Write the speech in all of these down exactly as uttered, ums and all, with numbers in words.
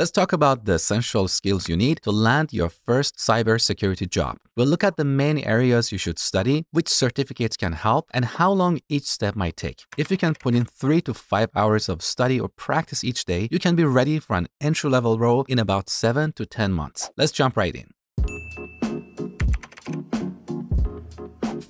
Let's talk about the essential skills you need to land your first cybersecurity job. We'll look at the main areas you should study, which certificates can help, and how long each step might take. If you can put in three to five hours of study or practice each day, you can be ready for an entry-level role in about seven to ten months. Let's jump right in.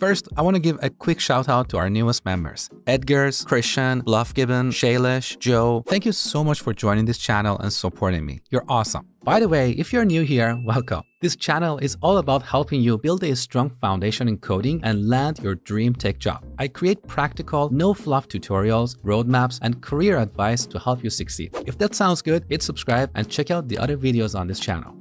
First, I want to give a quick shout out to our newest members, Edgars, Christian, Bluffgibbon, Shailesh, Joe. Thank you so much for joining this channel and supporting me. You're awesome. By the way, if you're new here, welcome. This channel is all about helping you build a strong foundation in coding and land your dream tech job. I create practical, no-fluff tutorials, roadmaps, and career advice to help you succeed. If that sounds good, hit subscribe and check out the other videos on this channel.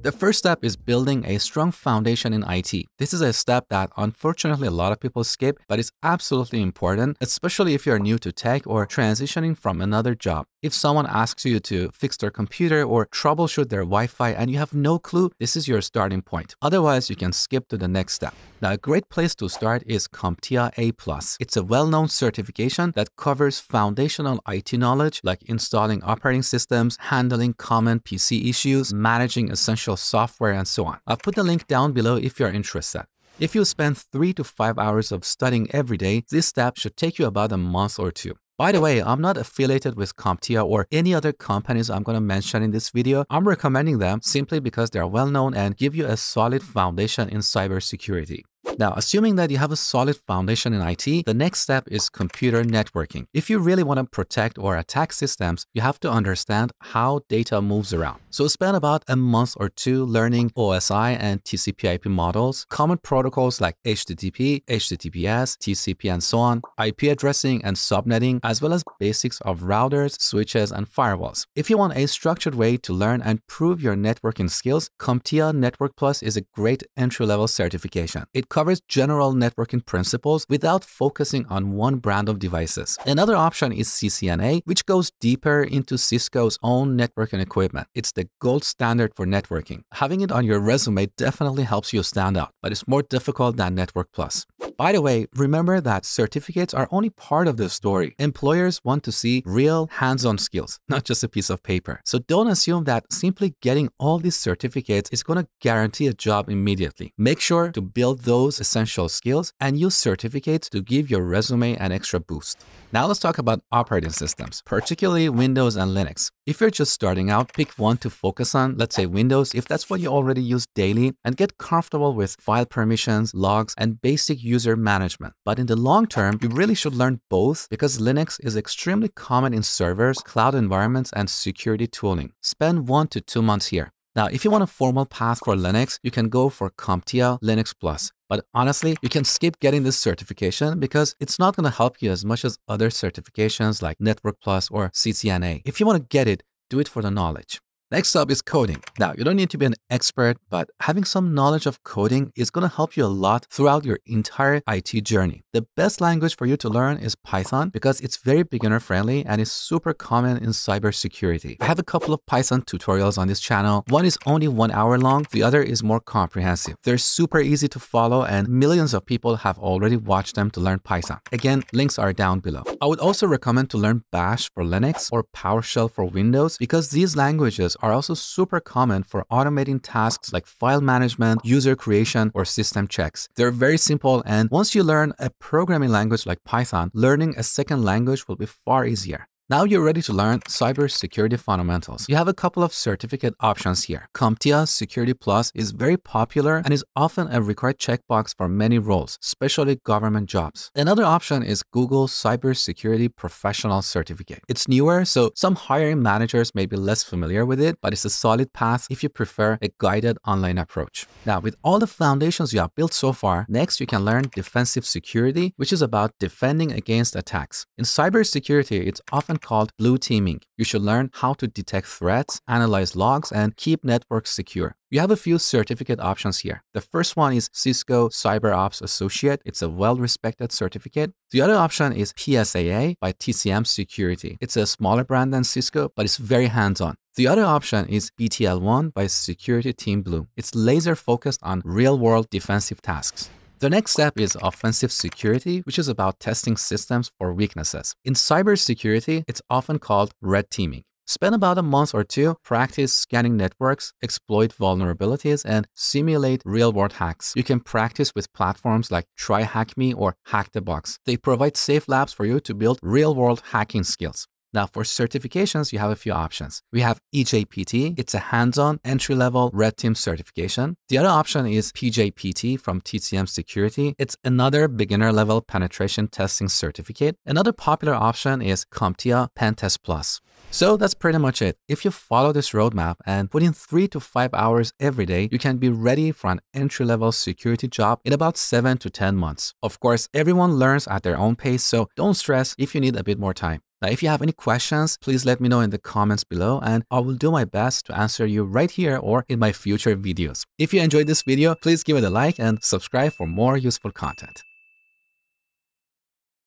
The first step is building a strong foundation in I T. This is a step that unfortunately a lot of people skip, but it's absolutely important, especially if you're new to tech or transitioning from another job. If someone asks you to fix their computer or troubleshoot their Wi-Fi and you have no clue, this is your starting point. Otherwise, you can skip to the next step. Now, a great place to start is CompTIA A plus. It's a well-known certification that covers foundational I T knowledge like installing operating systems, handling common P C issues, managing essential software, and so on. I'll put the link down below if you're interested. If you spend three to five hours of studying every day, this step should take you about a month or two. By the way, I'm not affiliated with CompTIA or any other companies I'm going to mention in this video. I'm recommending them simply because they're well known and give you a solid foundation in cybersecurity. Now, assuming that you have a solid foundation in I T, the next step is computer networking. If you really want to protect or attack systems, you have to understand how data moves around. So spend about a month or two learning O S I and T C P I P models, common protocols like H T T P, H T T P S, T C P, and so on, I P addressing and subnetting, as well as basics of routers, switches, and firewalls. If you want a structured way to learn and prove your networking skills, CompTIA Network Plus is a great entry-level certification. It covers general networking principles without focusing on one brand of devices. Another option is C C N A, which goes deeper into Cisco's own networking equipment. It's the gold standard for networking. Having it on your resume definitely helps you stand out, but it's more difficult than Network Plus. By the way, remember that certificates are only part of the story. Employers want to see real hands-on skills, not just a piece of paper. So don't assume that simply getting all these certificates is going to guarantee a job immediately. Make sure to build those essential skills and use certificates to give your resume an extra boost. Now let's talk about operating systems, particularly Windows and Linux. If you're just starting out, pick one to focus on, let's say Windows, if that's what you already use daily, and get comfortable with file permissions, logs, and basic user management. But in the long term, you really should learn both because Linux is extremely common in servers, cloud environments, and security tooling. Spend one to two months here. Now, if you want a formal path for Linux, you can go for CompTIA Linux Plus. But honestly, you can skip getting this certification because it's not going to help you as much as other certifications like Network Plus or C C N A. If you want to get it, do it for the knowledge. Next up is coding. Now, you don't need to be an expert, but having some knowledge of coding is going to help you a lot throughout your entire I T journey. The best language for you to learn is Python because it's very beginner friendly and is super common in cybersecurity. I have a couple of Python tutorials on this channel. One is only one hour long. The other is more comprehensive. They're super easy to follow and millions of people have already watched them to learn Python. Again, links are down below. I would also recommend to learn Bash for Linux or PowerShell for Windows because these languages are also super common for automating tasks like file management, user creation, or system checks. They're very simple, and once you learn a programming language like Python, learning a second language will be far easier. Now you're ready to learn cybersecurity fundamentals. You have a couple of certificate options here. CompTIA Security Plus is very popular and is often a required checkbox for many roles, especially government jobs. Another option is Google Cybersecurity Professional Certificate. It's newer, so some hiring managers may be less familiar with it, but it's a solid path if you prefer a guided online approach. Now, with all the foundations you have built so far, next you can learn defensive security, which is about defending against attacks. In cybersecurity, it's often called blue teaming. You should learn how to detect threats, analyze logs, and keep networks secure. You have a few certificate options here. The first one is Cisco CyberOps Associate. It's a well-respected certificate. The other option is P S A A by T C M Security. It's a smaller brand than Cisco, but it's very hands-on. The other option is B T L one by Security Team Blue. It's laser-focused on real-world defensive tasks. The next step is offensive security, which is about testing systems for weaknesses. In cybersecurity, it's often called red teaming. Spend about a month or two, practice scanning networks, exploit vulnerabilities, and simulate real-world hacks. You can practice with platforms like TryHackMe or HackTheBox. They provide safe labs for you to build real-world hacking skills. Now, for certifications, you have a few options. We have E J P T. It's a hands-on entry-level red team certification. The other option is P J P T from T C M Security. It's another beginner-level penetration testing certificate. Another popular option is CompTIA Pentest Plus. So that's pretty much it. If you follow this roadmap and put in three to five hours every day, you can be ready for an entry-level security job in about seven to ten months. Of course, everyone learns at their own pace, so don't stress if you need a bit more time. Now, if you have any questions, please let me know in the comments below and I will do my best to answer you right here or in my future videos. If you enjoyed this video, please give it a like and subscribe for more useful content.